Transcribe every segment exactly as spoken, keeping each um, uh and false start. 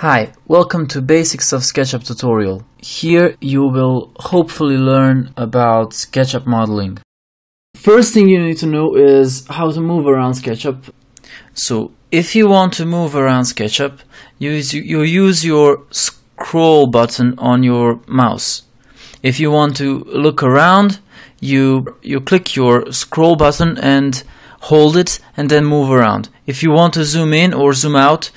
Hi, welcome to Basics of SketchUp tutorial. Here you will hopefully learn about SketchUp modeling. First thing you need to know is how to move around SketchUp. So if you want to move around SketchUp, you use, you use your scroll button on your mouse. If you want to look around, you, you click your scroll button and hold it and then move around. If you want to zoom in or zoom out,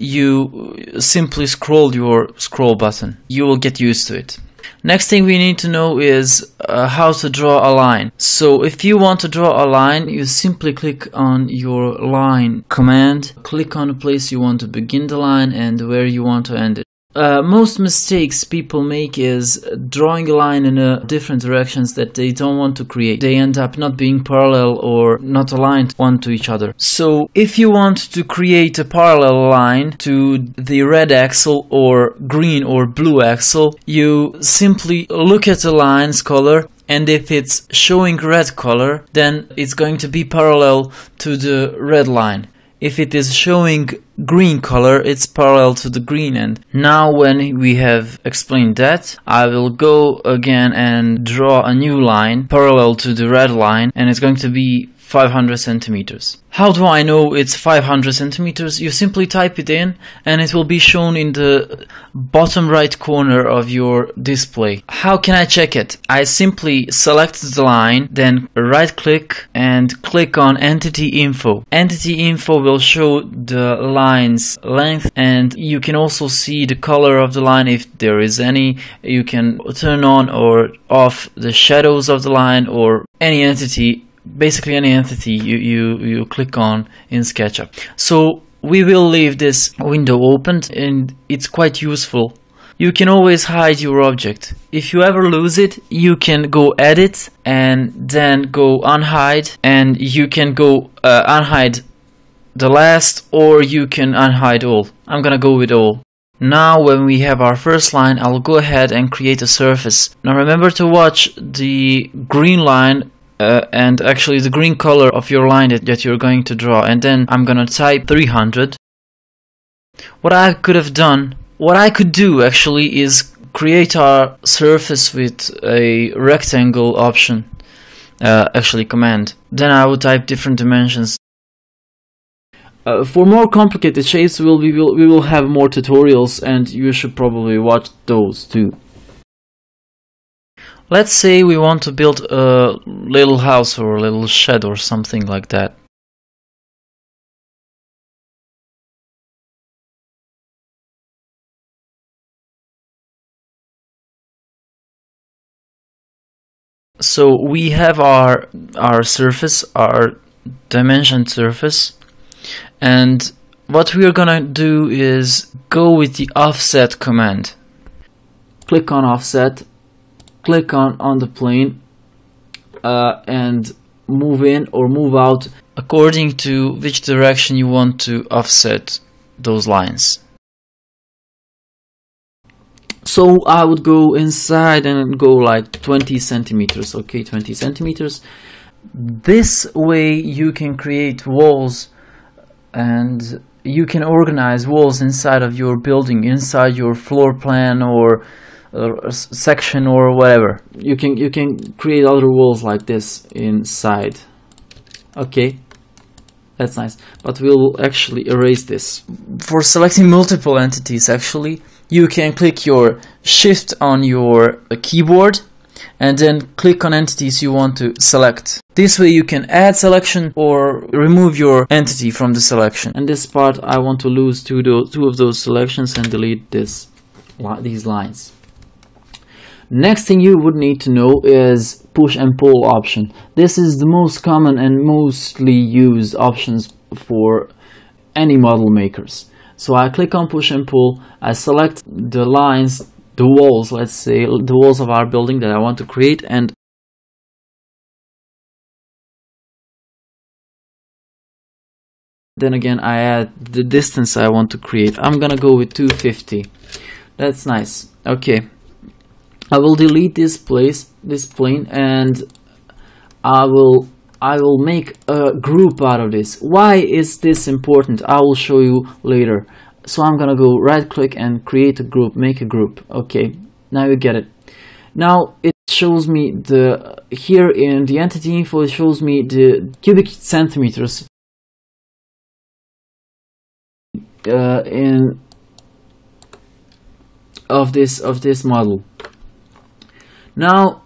you simply scroll your scroll button. You will get used to it. Next thing we need to know is uh, how to draw a line. So if you want to draw a line, you simply click on your line command, click on the place you want to begin the line and where you want to end it. Uh, most mistakes people make is drawing a line in a different directions that they don't want to create. They end up not being parallel or not aligned one to each other. So if you want to create a parallel line to the red axle or green or blue axle, you simply look at the line's color, and if it's showing red color, then it's going to be parallel to the red line. If it is showing green color, it's parallel to the green end. Now when we have explained that, I will go again and draw a new line parallel to the red line, and it's going to be five hundred centimeters. How do I know it's five hundred centimeters? You simply type it in and it will be shown in the bottom right corner of your display. How can I check it? I simply select the line, then right click and click on Entity Info. Entity Info will show the line's length, and you can also see the color of the line if there is any. You can turn on or off the shadows of the line or any entity. Basically any entity you, you, you click on in SketchUp. So we will leave this window opened, and it's quite useful. You can always hide your object. If you ever lose it, you can go edit and then go unhide, and you can go uh, unhide the last, or you can unhide all. I'm gonna go with all. Now when we have our first line, I'll go ahead and create a surface. Now remember to watch the green line Uh, and actually the green color of your line that, that you're going to draw, and then I'm gonna type three hundred. What I could have done, what I could do actually is create our surface with a rectangle option, uh, actually command. Then I would type different dimensions. Uh, for more complicated shapes, we'll, we, will, we will have more tutorials, and you should probably watch those too. Let's say we want to build a little house or a little shed or something like that. So we have our our surface, our dimension surface, and what we're gonna do is go with the offset command. Click on offset. Click on, on the plane uh, and move in or move out according to which direction you want to offset those lines. So I would go inside and go like twenty centimeters, okay, twenty centimeters. This way you can create walls, and you can organize walls inside of your building, inside your floor plan or Or section or whatever. You can you can create other walls like this inside. Okay, that's nice, but we'll actually erase this. For selecting multiple entities, actually you can click your shift on your keyboard and then click on entities you want to select. This way you can add selection or remove your entity from the selection. And this part I want to lose two, two of those selections and delete this these lines. Next thing you would need to know is push and pull option. This is the most common and mostly used options for any model makers. So I click on push and pull, I select the lines, the walls, let's say, the walls of our building that I want to create, and then again I add the distance I want to create. I'm gonna go with two fifty. That's nice. Okay. I will delete this place, this plane, and I will I will make a group out of this. Why is this important? I will show you later. So I'm gonna go right click and create a group, make a group. Okay, now you get it. Now it shows me the, here in the entity info, it shows me the cubic centimeters uh, in of this of this model. Now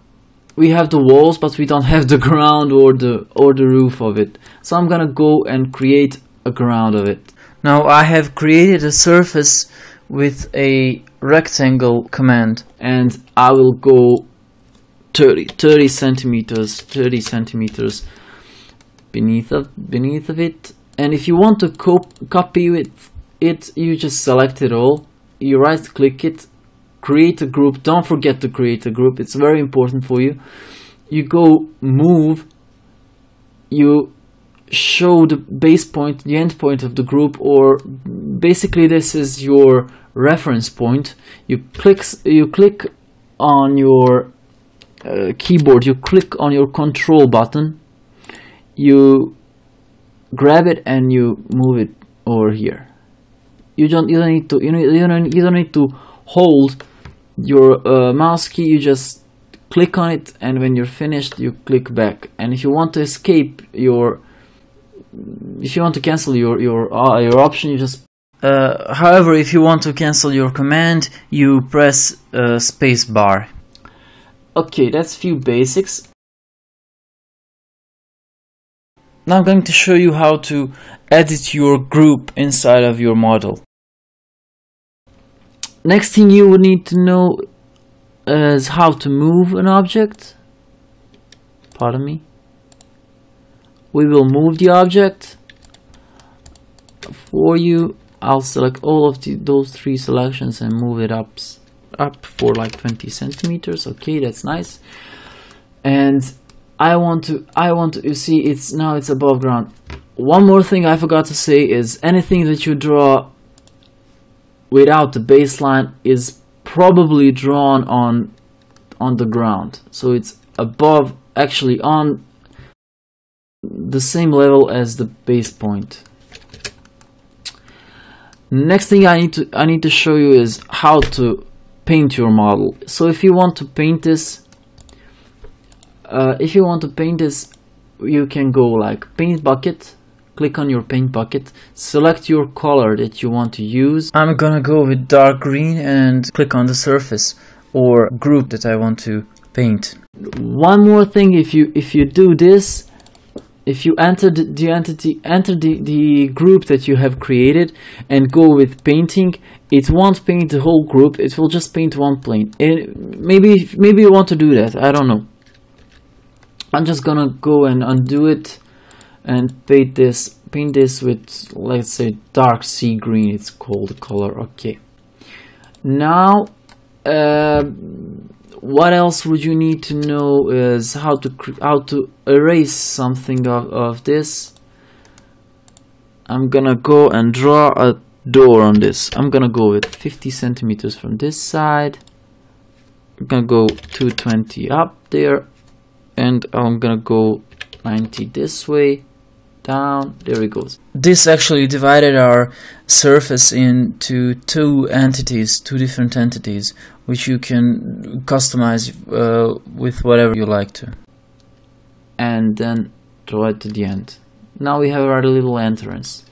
we have the walls, but we don't have the ground or the or the roof of it. So I'm gonna go and create a ground of it. Now I have created a surface with a rectangle command, and I will go thirty centimeters beneath of beneath of it. And if you want to cop copy it, it you just select it all, you right click it, create a group. Don't forget to create a group, it's very important for you. You go move, you show the base point, the end point of the group, or basically this is your reference point. You click, you click on your uh, keyboard, you click on your control button, you grab it and you move it over here. You don't, you don't need to, you know, you don't, you don't need to hold your uh, mouse key. You just click on it, and when you're finished, you click back. And if you want to escape your If you want to cancel your your uh, your option, you just. Uh, however, if you want to cancel your command, you press uh, space bar. Okay, that's few basics. Now I'm going to show you how to edit your group inside of your model. Next thing you would need to know is how to move an object. Pardon me. We will move the object for you. I'll select all of the, those three selections and move it up, up for like twenty centimeters. Okay, that's nice. And I want to, I want to, you see, it's now it's above ground. One more thing I forgot to say is anything that you draw without the baseline is probably drawn on on the ground. So it's above, actually on the same level as the base point. Next thing I need to I need to show you is how to paint your model. So if you want to paint this, uh, if you want to paint this, you can go like paint bucket, click on your paint bucket, select your color that you want to use. I'm gonna go with dark green and click on the surface or group that I want to paint. One more thing, if you if you do this, if you enter the, the entity, enter the, the group that you have created and go with painting, it won't paint the whole group, it will just paint one plane. And maybe maybe you want to do that, I don't know. I'm just gonna go and undo it and paint this paint this with, let's say, dark sea green, it's called the color. Okay, now uh, what else would you need to know is how to how to erase something of, of this. I'm gonna go and draw a door on this. I'm gonna go with fifty centimeters from this side. I'm gonna go two twenty up there, and I'm gonna go ninety this way down. There it goes. This actually divided our surface into two entities, two different entities, which you can customize uh, with whatever you like to. And then draw it to the end. Now we have our little entrance.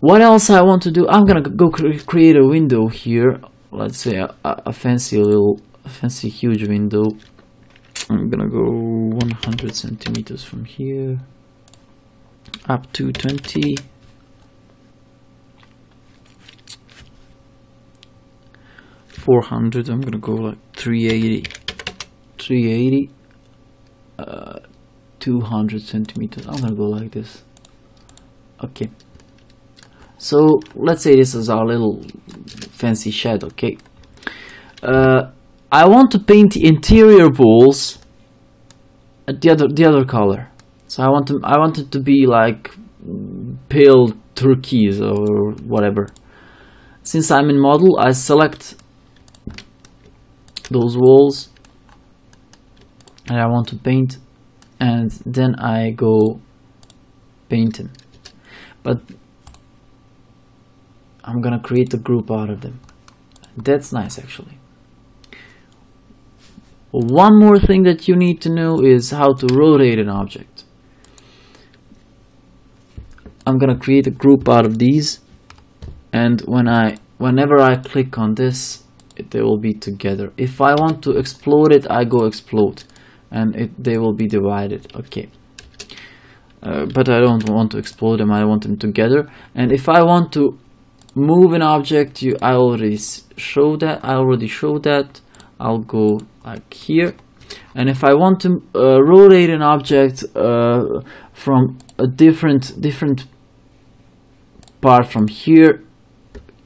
What else I want to do? I'm gonna go cre create a window here. Let's say a, a fancy little, a fancy huge window. I'm gonna go one hundred centimeters from here up to twenty. four hundred, I'm gonna go like three eighty, uh, two hundred centimeters. I'm gonna go like this. Okay, so let's say this is our little fancy shed. Okay, uh, I want to paint the interior walls at the other the other color. So I want to I want it to be like pale turquoise or whatever. Since I'm in model, I select those walls and I want to paint, and then I go paint them. But I'm gonna create a group out of them. That's nice, actually. One more thing that you need to know is how to rotate an object. I'm gonna create a group out of these, and when I whenever I click on this, it, they will be together. If I want to explode it, I go explode, and it they will be divided. Okay, uh, but I don't want to explode them. I want them together. And if I want to move an object, you I already show that. I already show that. I'll go like here, and if I want to uh, rotate an object uh, from a different different part from here,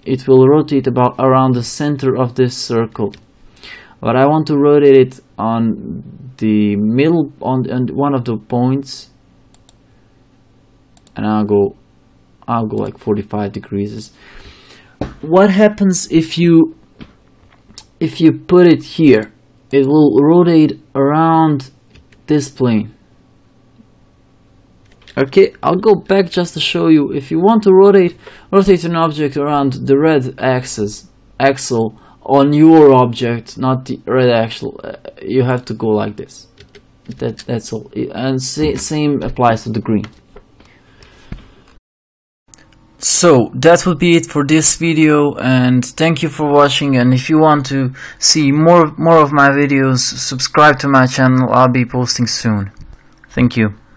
it will rotate about around the center of this circle, but I want to rotate it on the middle on, on one of the points, and I'll go I'll go like forty-five degrees. What happens if you if you put it here? It will rotate around this plane. Okay, I'll go back just to show you. If you want to rotate rotate an object around the red axis axle on your object, not the red axle, uh, you have to go like this. That that's all. And sa same applies to the green. So that would be it for this video, and thank you for watching. And if you want to see more more of my videos, subscribe to my channel. I'll be posting soon. Thank you.